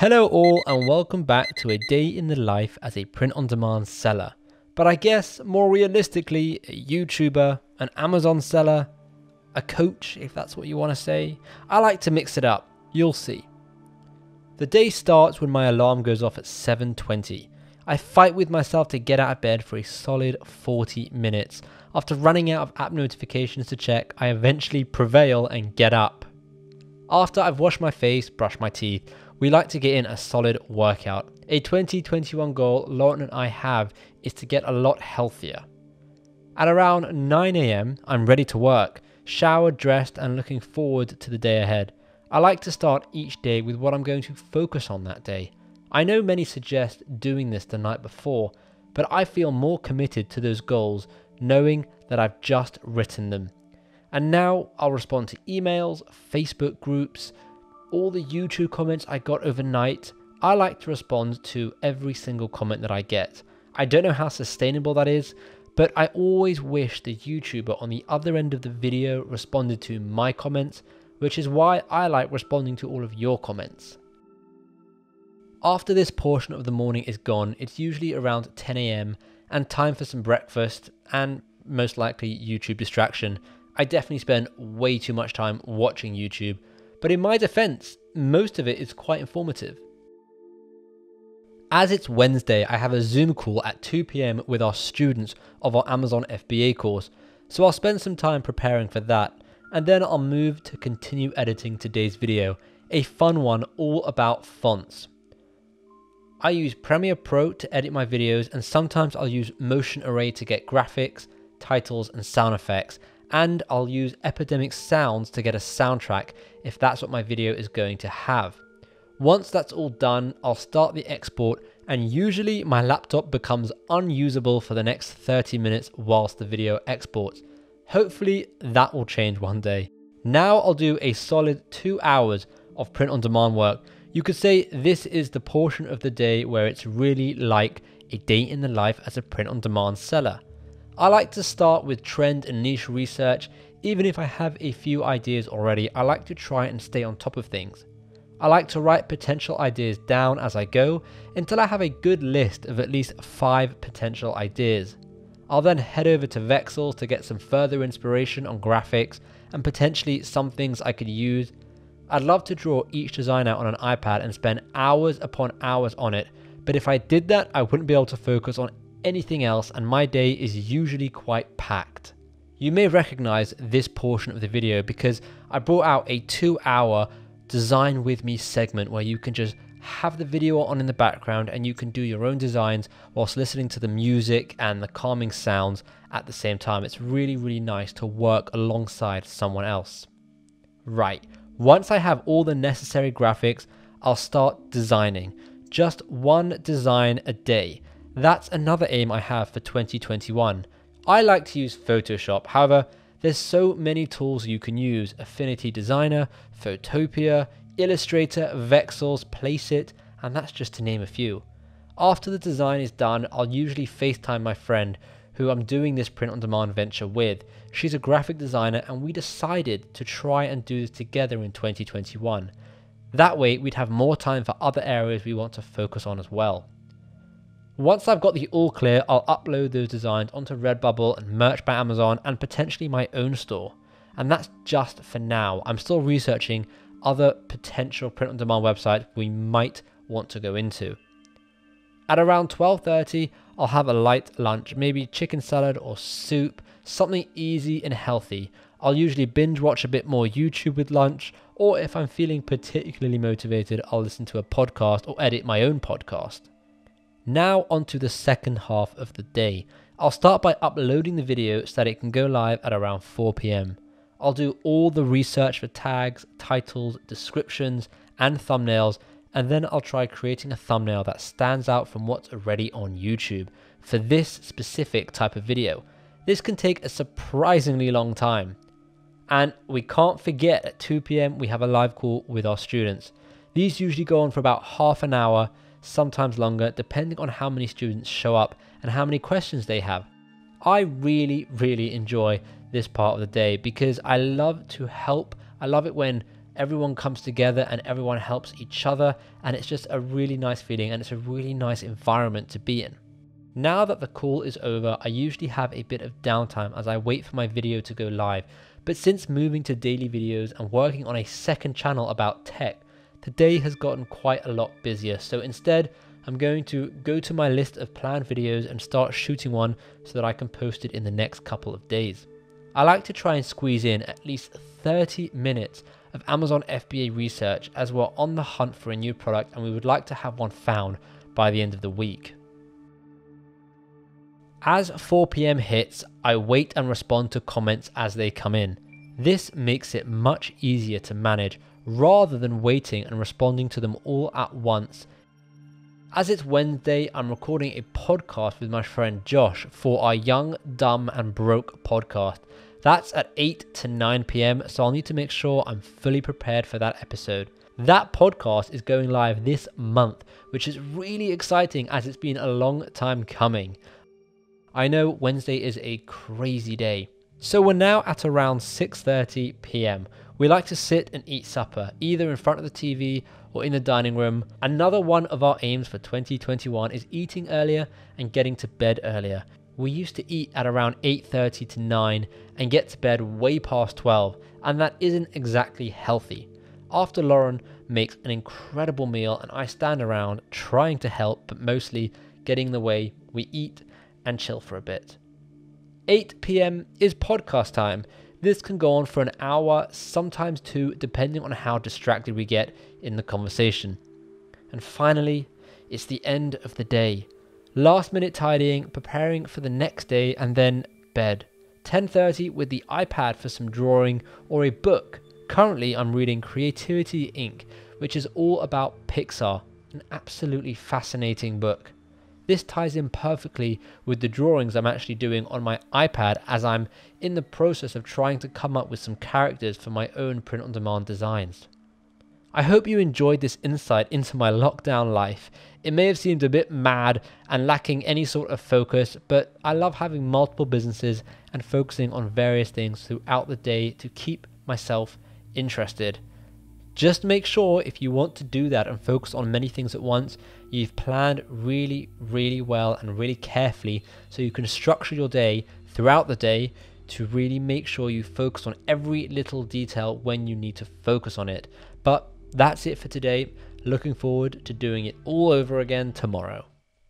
Hello all and welcome back to a day in the life as a print-on-demand seller, but I guess more realistically a YouTuber, an Amazon seller, a coach if that's what you want to say. I like to mix it up, you'll see. The day starts when my alarm goes off at 7:20. I fight with myself to get out of bed for a solid 40 minutes. After running out of app notifications to check, I eventually prevail and get up. After I've washed my face, brushed my teeth, we like to get in a solid workout. A 2021 goal Lauren and I have is to get a lot healthier. At around 9 AM, I'm ready to work, showered, dressed, and looking forward to the day ahead. I like to start each day with what I'm going to focus on that day. I know many suggest doing this the night before, but I feel more committed to those goals knowing that I've just written them. And now I'll respond to emails, Facebook groups, all the YouTube comments I got overnight. I like to respond to every single comment that I get. I don't know how sustainable that is, but I always wish the YouTuber on the other end of the video responded to my comments, which is why I like responding to all of your comments. After this portion of the morning is gone, it's usually around 10 AM and time for some breakfast and most likely YouTube distraction. I definitely spend way too much time watching YouTube, but in my defense, most of it is quite informative. As it's Wednesday, I have a Zoom call at 2 PM with our students of our Amazon FBA course, so I'll spend some time preparing for that, and then I'll move to continue editing today's video, a fun one all about fonts. I use Premiere Pro to edit my videos, and sometimes I'll use Motion Array to get graphics, titles, and sound effects, and I'll use Epidemic Sounds to get a soundtrack if that's what my video is going to have. Once that's all done, I'll start the export, and usually my laptop becomes unusable for the next 30 minutes whilst the video exports. Hopefully that will change one day. Now I'll do a solid 2 hours of print-on-demand work. You could say this is the portion of the day where it's really like a day in the life as a print-on-demand seller. I like to start with trend and niche research. Even if I have a few ideas already, I like to try and stay on top of things. I like to write potential ideas down as I go until I have a good list of at least 5 potential ideas. I'll then head over to Vexels to get some further inspiration on graphics and potentially some things I could use. I'd love to draw each design out on an iPad and spend hours upon hours on it, but if I did that, I wouldn't be able to focus on anything else, and my day is usually quite packed. You may recognize this portion of the video because I brought out a 2-hour design with me segment where you can just have the video on in the background and you can do your own designs whilst listening to the music and the calming sounds at the same time. It's really, really nice to work alongside someone else. Right, once I have all the necessary graphics, I'll start designing. Just one design a day. That's another aim I have for 2021. I like to use Photoshop, however, there's so many tools you can use: Affinity Designer, Photopea, Illustrator, Vexels, Placeit, and that's just to name a few. After the design is done, I'll usually FaceTime my friend who I'm doing this print-on-demand venture with. She's a graphic designer and we decided to try and do this together in 2021. That way we'd have more time for other areas we want to focus on as well. Once I've got the all clear, I'll upload those designs onto Redbubble and Merch by Amazon and potentially my own store. And that's just for now. I'm still researching other potential print-on-demand websites we might want to go into. At around 12:30, I'll have a light lunch, maybe chicken salad or soup, something easy and healthy. I'll usually binge watch a bit more YouTube with lunch, or if I'm feeling particularly motivated, I'll listen to a podcast or edit my own podcast. Now onto the second half of the day. I'll start by uploading the video so that it can go live at around 4 PM. I'll do all the research for tags, titles, descriptions, and thumbnails, and then I'll try creating a thumbnail that stands out from what's already on YouTube for this specific type of video. This can take a surprisingly long time. And we can't forget at 2 PM we have a live call with our students. These usually go on for about half an hour, sometimes longer, depending on how many students show up and how many questions they have. I really, really enjoy this part of the day because I love to help. I love it when everyone comes together and everyone helps each other, and it's just a really nice feeling and it's a really nice environment to be in. Now that the call is over, I usually have a bit of downtime as I wait for my video to go live, but since moving to daily videos and working on a second channel about tech, the day has gotten quite a lot busier, so instead I'm going to go to my list of planned videos and start shooting one so that I can post it in the next couple of days. I like to try and squeeze in at least 30 minutes of Amazon FBA research as we're on the hunt for a new product and we would like to have one found by the end of the week. As 4 PM hits, I wait and respond to comments as they come in. This makes it much easier to manage rather than waiting and responding to them all at once. As it's Wednesday, I'm recording a podcast with my friend Josh for our Young, Dumb and Broke podcast. That's at 8 to 9 PM, so I'll need to make sure I'm fully prepared for that episode. That podcast is going live this month, which is really exciting as it's been a long time coming. I know Wednesday is a crazy day. So we're now at around 6:30 PM. We like to sit and eat supper, either in front of the TV or in the dining room. Another one of our aims for 2021 is eating earlier and getting to bed earlier. We used to eat at around 8:30 to 9 and get to bed way past 12, and that isn't exactly healthy. After Lauren makes an incredible meal and I stand around trying to help, but mostly getting in the way, we eat and chill for a bit. 8 PM is podcast time. This can go on for an hour, sometimes two, depending on how distracted we get in the conversation. And finally, it's the end of the day. Last minute tidying, preparing for the next day, and then bed. 10:30 with the iPad for some drawing or a book. Currently, I'm reading Creativity Inc., which is all about Pixar, an absolutely fascinating book. This ties in perfectly with the drawings I'm actually doing on my iPad as I'm in the process of trying to come up with some characters for my own print-on-demand designs. I hope you enjoyed this insight into my lockdown life. It may have seemed a bit mad and lacking any sort of focus, but I love having multiple businesses and focusing on various things throughout the day to keep myself interested. Just make sure if you want to do that and focus on many things at once, you've planned really, really well and really carefully so you can structure your day throughout the day to really make sure you focus on every little detail when you need to focus on it. But that's it for today. Looking forward to doing it all over again tomorrow.